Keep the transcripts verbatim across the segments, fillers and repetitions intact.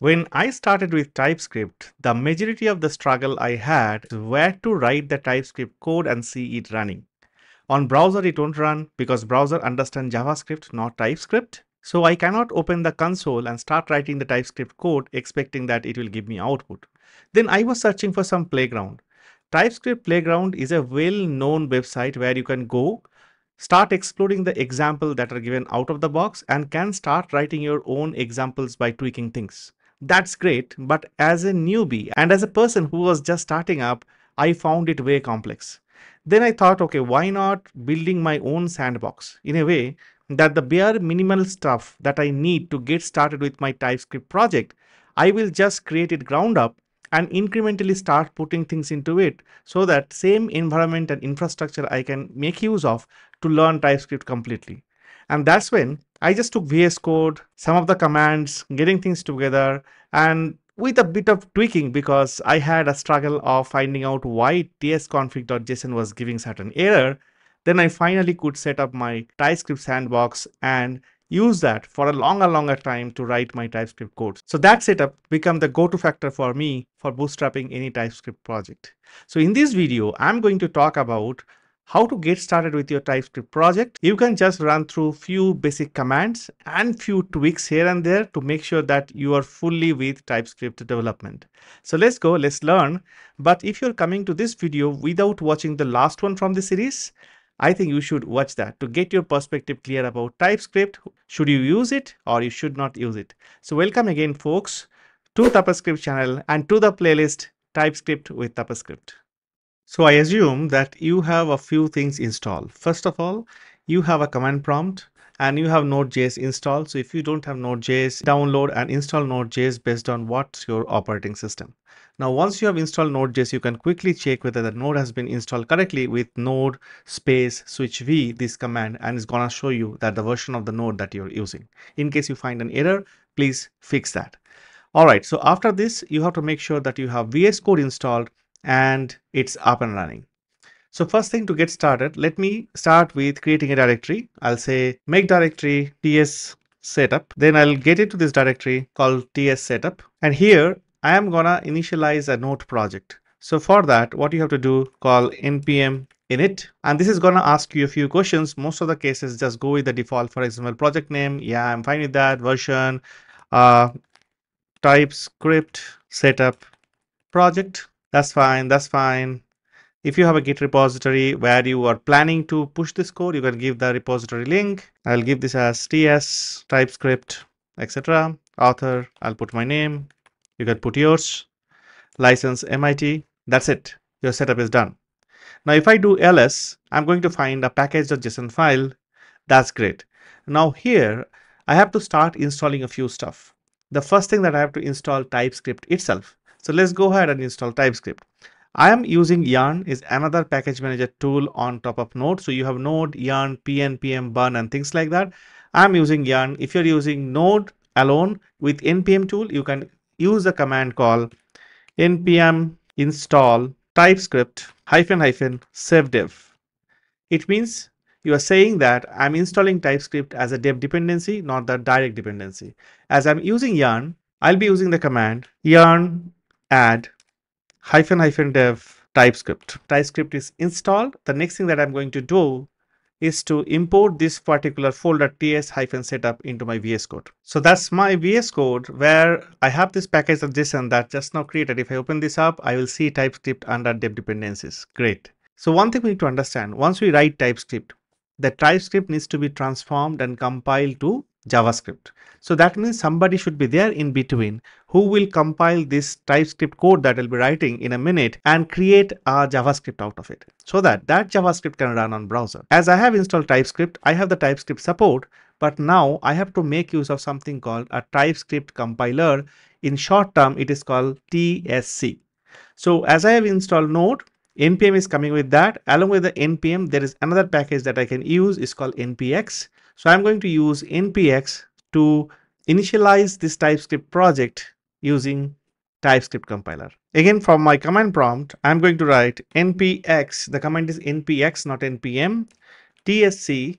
When I started with TypeScript, the majority of the struggle I had was where to write the TypeScript code and see it running. On browser it won't run because browser understands JavaScript, not TypeScript. So I cannot open the console and start writing the TypeScript code expecting that it will give me output. Then I was searching for some playground. TypeScript Playground is a well-known website where you can go, start exploring the examples that are given out of the box and can start writing your own examples by tweaking things. That's great, but as a newbie and as a person who was just starting up, I found it way complex. Then I thought, okay, why not building my own sandbox in a way that the bare minimal stuff that I need to get started with my TypeScript project, I will just create it ground up and incrementally start putting things into it so that same environment and infrastructure I can make use of to learn TypeScript completely. And that's when I just took V S Code, some of the commands, getting things together, and with a bit of tweaking because I had a struggle of finding out why tsconfig.json was giving certain error, then I finally could set up my TypeScript sandbox and use that for a longer, longer time to write my TypeScript code. So that setup became the go-to factor for me for bootstrapping any TypeScript project. So in this video, I'm going to talk about how to get started with your TypeScript project. You can just run through few basic commands and few tweaks here and there to make sure that you are fully with TypeScript development. So let's go, let's learn. But if you're coming to this video without watching the last one from the series, I think you should watch that to get your perspective clear about TypeScript. Should you use it or you should not use it? So welcome again, folks, to TypeScript channel and to the playlist TypeScript with TypeScript. So I assume that you have a few things installed. First of all, you have a command prompt and you have Node.js installed. So if you don't have Node.js, download and install Node.js based on what's your operating system. Now, once you have installed Node.js, you can quickly check whether the node has been installed correctly with node space switch v, this command, and it's gonna show you that the version of the node that you're using. In case you find an error, please fix that. All right, so after this, you have to make sure that you have V S Code installed and it's up and running. So first thing to get started, let me start with creating a directory. I'll say make directory ts setup. Then I'll get into this directory called ts setup. And here I am gonna initialize a node project. So for that, what you have to do, call N P M init. And this is gonna ask you a few questions. Most of the cases just go with the default, for example, project name. Yeah, I'm fine with that. Version, uh, TypeScript setup project. That's fine, that's fine. If you have a Git repository where you are planning to push this code, you can give the repository link. I'll give this as T S, TypeScript, et cetera. Author, I'll put my name. You can put yours. License M I T. That's it. Your setup is done. Now, if I do L S, I'm going to find a package.json file. That's great. Now here, I have to start installing a few stuff. The first thing that I have to install TypeScript itself. So let's go ahead and install TypeScript. I am using Yarn is another package manager tool on top of Node. So you have Node, Yarn, P N P M, Burn, and things like that. I'm using Yarn. If you're using Node alone with N P M tool, you can use the command call N P M install TypeScript hyphen hyphen sevdev. It means you are saying that I'm installing TypeScript as a dev dependency, not the direct dependency. As I'm using Yarn, I'll be using the command yarn add hyphen hyphen dev TypeScript. TypeScript is installed. The next thing that I'm going to do is to import this particular folder ts hyphen setup into my V S Code. So that's my V S Code where I have this package.json that just now created. If I open this up, I will see TypeScript under dev dependencies. Great. So one thing we need to understand, once we write TypeScript, the TypeScript needs to be transformed and compiled to JavaScript. So that means somebody should be there in between who will compile this TypeScript code that I'll be writing in a minute and create a JavaScript out of it so that that JavaScript can run on browser. As I have installed TypeScript, I have the TypeScript support, but now I have to make use of something called a TypeScript compiler. In short term, it is called T S C. So as I have installed Node, N P M is coming with that. Along with the N P M, there is another package that I can use. It's called N P X. So I'm going to use N P X to initialize this TypeScript project using TypeScript compiler. Again, from my command prompt, I'm going to write N P X. The command is N P X, not N P M. T S C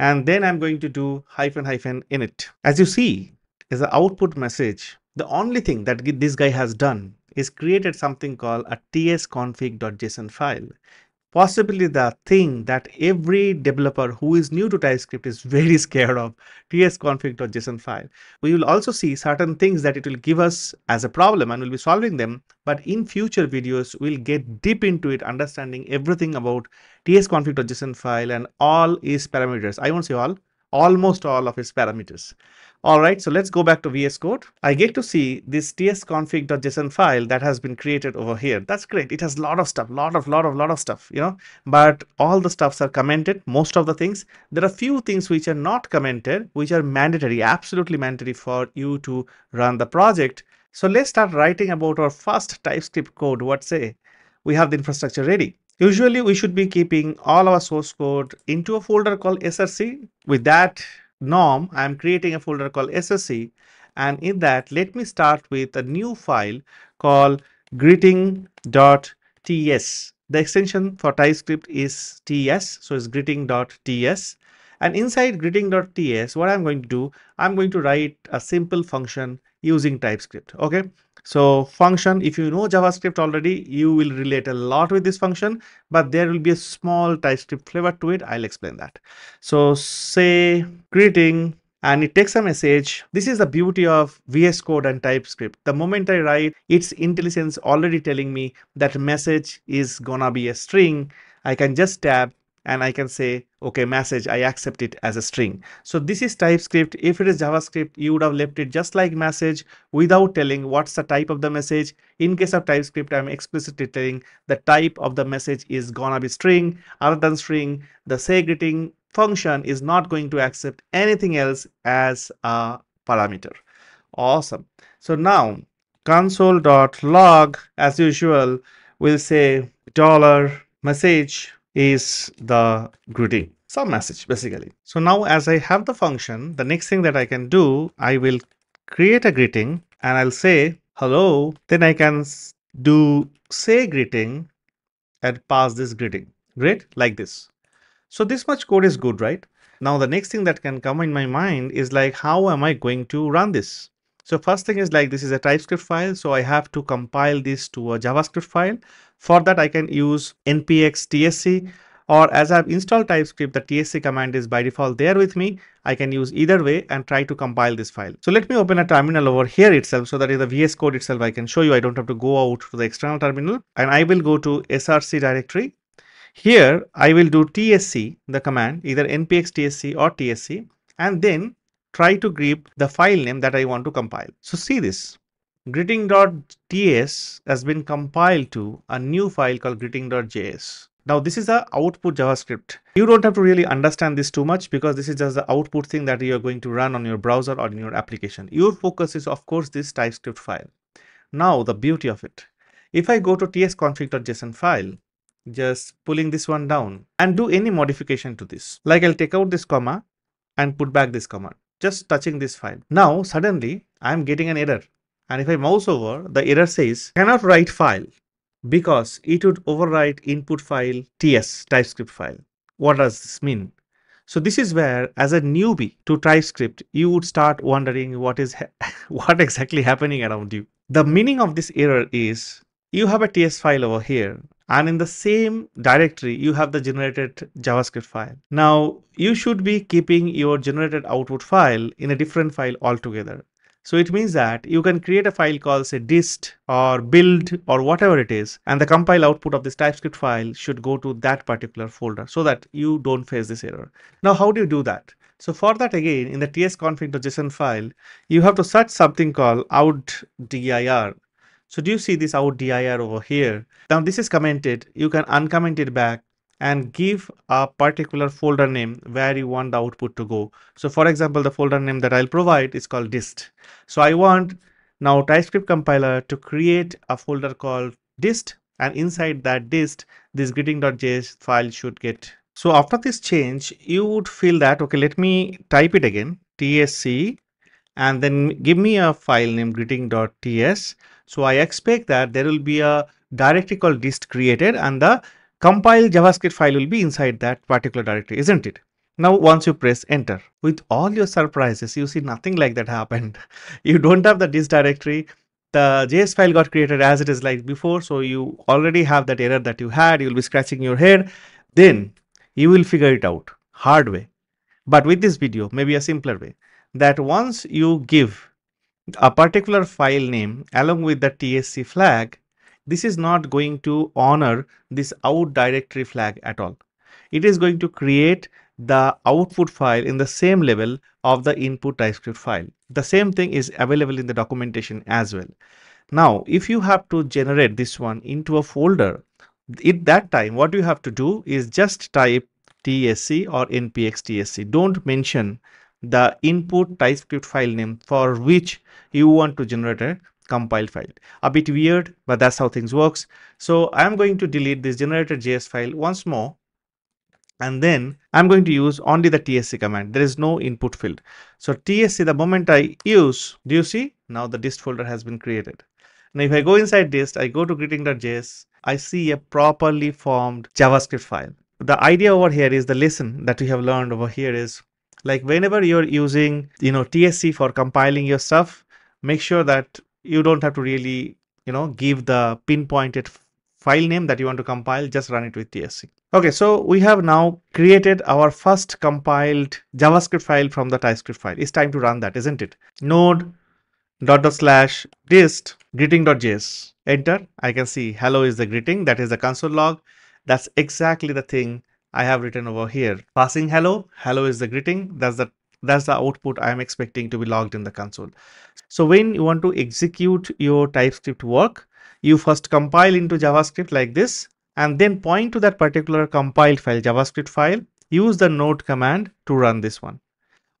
and then I'm going to do hyphen hyphen init. As you see, is the output message. The only thing that this guy has done is created something called a tsconfig.json file. Possibly the thing that every developer who is new to TypeScript is very scared of, tsconfig.json file. We will also see certain things that it will give us as a problem and we'll be solving them. But in future videos, we'll get deep into it, understanding everything about tsconfig.json file and all its parameters. I won't say all, almost all of its parameters. All right, so let's go back to V S Code. I get to see this tsconfig.json file that has been created over here. That's great. It has a lot of stuff, lot of, lot of, lot of stuff, you know, but all the stuffs are commented, most of the things. There are few things which are not commented, which are mandatory, absolutely mandatory for you to run the project. So let's start writing about our first TypeScript code. What say? We have the infrastructure ready. Usually we should be keeping all our source code into a folder called S R C. With that norm, I am creating a folder called S R C, and in that let me start with a new file called greeting.ts. The extension for TypeScript is ts, so it's greeting.ts, and inside greeting.ts what I'm going to do, I'm going to write a simple function using TypeScript. Okay, so function, if you know JavaScript already, you will relate a lot with this function, but there will be a small TypeScript flavor to it. I'll explain that. So say greeting, and it takes a message. This is the beauty of V S Code and TypeScript. The moment I write, it's IntelliSense already telling me that message is gonna be a string. I can just tab and I can say, okay, message, I accept it as a string. So this is TypeScript. If it is JavaScript, you would have left it just like message without telling what's the type of the message. In case of TypeScript, I'm explicitly telling the type of the message is gonna be string. Other than string, the say greeting function is not going to accept anything else as a parameter. Awesome. So now console.log, as usual, will say dollar message is the greeting, some message basically. So now as I have the function, the next thing that I can do, I will create a greeting and I'll say hello. Then I can do say greeting and pass this greeting. Great, like this. So this much code is good, right? Now the next thing that can come in my mind is like, how am I going to run this? So first thing is like, this is a TypeScript file, so I have to compile this to a JavaScript file. For that I can use N P X T S C, or as I've installed TypeScript, the T S C command is by default there with me. I can use either way and try to compile this file. So let me open a terminal over here itself, so that in the V S Code itself I can show you. I don't have to go out to the external terminal, and I will go to S R C directory. Here I will do T S C, the command, either N P X T S C or T S C, and then try to grab the file name that I want to compile. So see this, greeting.ts has been compiled to a new file called greeting.js. Now this is the output JavaScript. You don't have to really understand this too much, because this is just the output thing that you're going to run on your browser or in your application. Your focus is of course this TypeScript file. Now the beauty of it, if I go to tsconfig.json file, just pulling this one down and do any modification to this, like I'll take out this comma and put back this comma, just touching this file. Now suddenly I'm getting an error, and if I mouse over, the error says cannot write file because it would overwrite input file T S, TypeScript file. What does this mean? So this is where as a newbie to TypeScript, you would start wondering what is what exactly happening around you. The meaning of this error is you have a T S file over here, and in the same directory, you have the generated JavaScript file. Now, you should be keeping your generated output file in a different file altogether. So it means that you can create a file called say dist or build or whatever it is, and the compile output of this TypeScript file should go to that particular folder so that you don't face this error. Now, how do you do that? So for that, again, in the tsconfig.json file, you have to search something called outdir. So do you see this outdir over here? Now this is commented. You can uncomment it back and give a particular folder name where you want the output to go. So for example, the folder name that I'll provide is called dist. So I want now TypeScript compiler to create a folder called dist, and inside that dist, this greeting.js file should get. So after this change, you would feel that, okay, let me type it again, tsc, and then give me a file name greeting.ts. So I expect that there will be a directory called dist created, and the compiled JavaScript file will be inside that particular directory, isn't it? Now, once you press enter, with all your surprises, you see nothing like that happened. You don't have the this directory. The J S file got created as it is like before. So you already have that error that you had. You'll be scratching your head. Then you will figure it out hard way. But with this video, maybe a simpler way, that once you give a particular file name along with the T S C flag, this is not going to honor this out directory flag at all. It is going to create the output file in the same level of the input TypeScript file. The same thing is available in the documentation as well. Now, if you have to generate this one into a folder, at that time, what you have to do is just type T S C or N P X T S C. Don't mention the input TypeScript file name for which you want to generate a compile file. A bit weird, but that's how things works. So I'm going to delete this generated.js file once more. And then I'm going to use only the T S C command. There is no input field. So T S C, the moment I use, do you see? Now the dist folder has been created. Now, if I go inside dist, I go to greeting.js, I see a properly formed JavaScript file. The idea over here is the lesson that we have learned over here is like whenever you're using, you know, T S C for compiling your stuff, make sure that you don't have to really, you know, give the pinpointed file name that you want to compile, just run it with T S C. Okay, so we have now created our first compiled JavaScript file from the TypeScript file. It's time to run that, isn't it? Node dot dot slash dist greeting.js. Enter. I can see hello is the greeting. That is the console log. That's exactly the thing I have written over here. Passing hello. Hello is the greeting. That's the that's the output I am expecting to be logged in the console. So when you want to execute your TypeScript work, you first compile into JavaScript like this, and then point to that particular compiled file, JavaScript file, use the node command to run this one.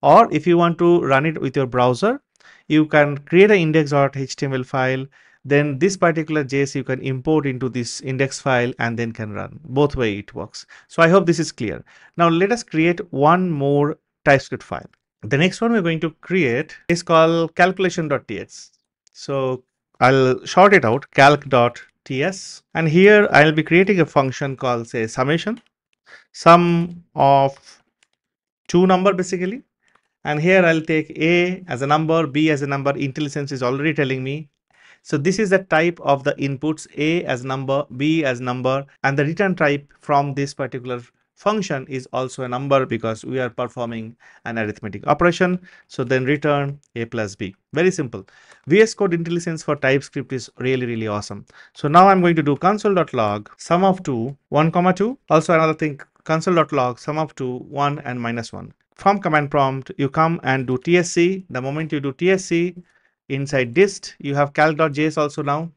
Or if you want to run it with your browser, you can create an index.html file, then this particular J S you can import into this index file and then can run. Both way it works. So I hope this is clear. Now let us create one more TypeScript file. The next one we're going to create is called calculation.txt. So I'll short it out, calc.ts, and here I'll be creating a function called say summation, sum of two number basically, and here I'll take A as a number, B as a number. IntelliSense is already telling me. So this is the type of the inputs, A as number, B as number, and the return type from this particular function is also a number because we are performing an arithmetic operation. So then return A plus B. Very simple. V S Code IntelliSense for TypeScript is really, really awesome. So now I'm going to do console.log sum of two, one comma two. Also another thing, console.log sum of two, one and minus one. From command prompt, you come and do T S C. The moment you do T S C, inside dist, you have calc.js also now,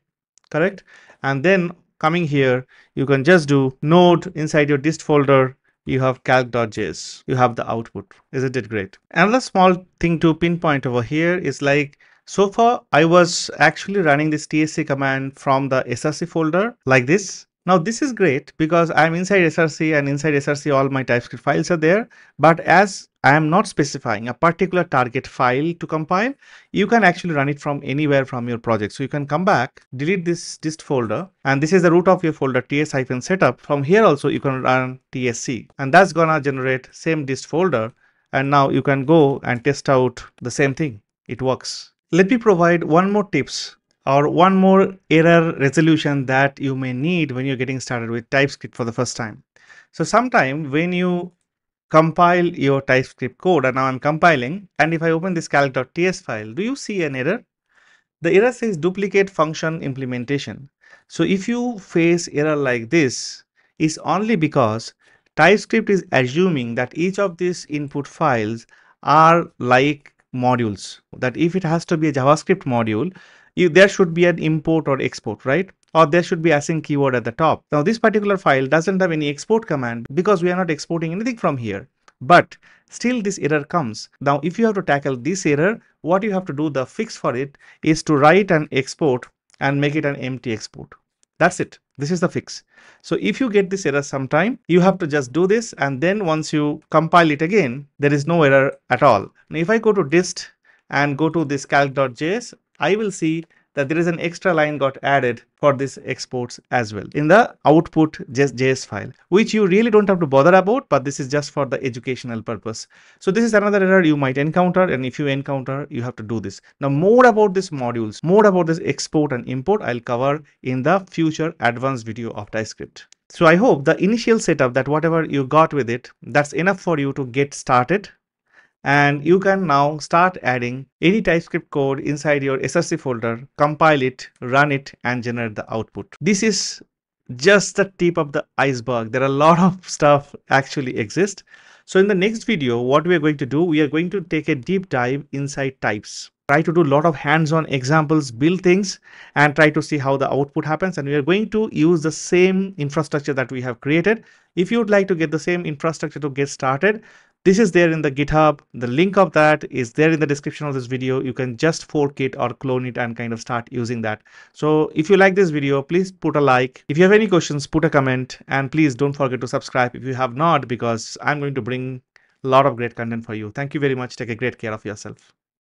correct? And then coming here, you can just do node inside your dist folder. You have calc.js. You have the output. Isn't it great? Another small thing to pinpoint over here is like, so far I was actually running this T S C command from the S R C folder like this. Now this is great because I'm inside S R C, and inside S R C all my TypeScript files are there. But as I am not specifying a particular target file to compile, you can actually run it from anywhere from your project. So you can come back, delete this dist folder, and this is the root of your folder ts-setup. From here also you can run T S C, and that's gonna generate same dist folder. And now you can go and test out the same thing. It works. Let me provide one more tips or one more error resolution that you may need when you're getting started with TypeScript for the first time. So sometime when you compile your TypeScript code, and now I'm compiling, and if I open this calc.ts file, do you see an error? The error says duplicate function implementation. So if you face error like this, it's only because TypeScript is assuming that each of these input files are like modules, that if it has to be a JavaScript module, you, there should be an import or export, right? Or there should be async keyword at the top. Now this particular file doesn't have any export command because we are not exporting anything from here, but still this error comes. Now if you have to tackle this error, what you have to do, the fix for it is to write an export and make it an empty export. That's it. This is the fix. So if you get this error sometime, you have to just do this, and then once you compile it again, there is no error at all. Now if I go to dist and go to this calc.js, I will see that there is an extra line got added for this exports as well in the output .js file, which you really don't have to bother about, but this is just for the educational purpose. So this is another error you might encounter, and if you encounter, you have to do this. Now more about these modules, more about this export and import, I'll cover in the future advanced video of TypeScript. So I hope the initial setup, that whatever you got with it, that's enough for you to get started. And you can now start adding any TypeScript code inside your S R C folder, compile it, run it, and generate the output. This is just the tip of the iceberg. There are a lot of stuff actually exists. So in the next video, what we are going to do, we are going to take a deep dive inside types. Try to do a lot of hands-on examples, build things, and try to see how the output happens. And we are going to use the same infrastructure that we have created. If you would like to get the same infrastructure to get started, this is there in the GitHub. The link of that is there in the description of this video. You can just fork it or clone it and kind of start using that. So if you like this video, please put a like. If you have any questions, put a comment, and please don't forget to subscribe if you have not, because I'm going to bring a lot of great content for you. Thank you very much. Take a great care of yourself.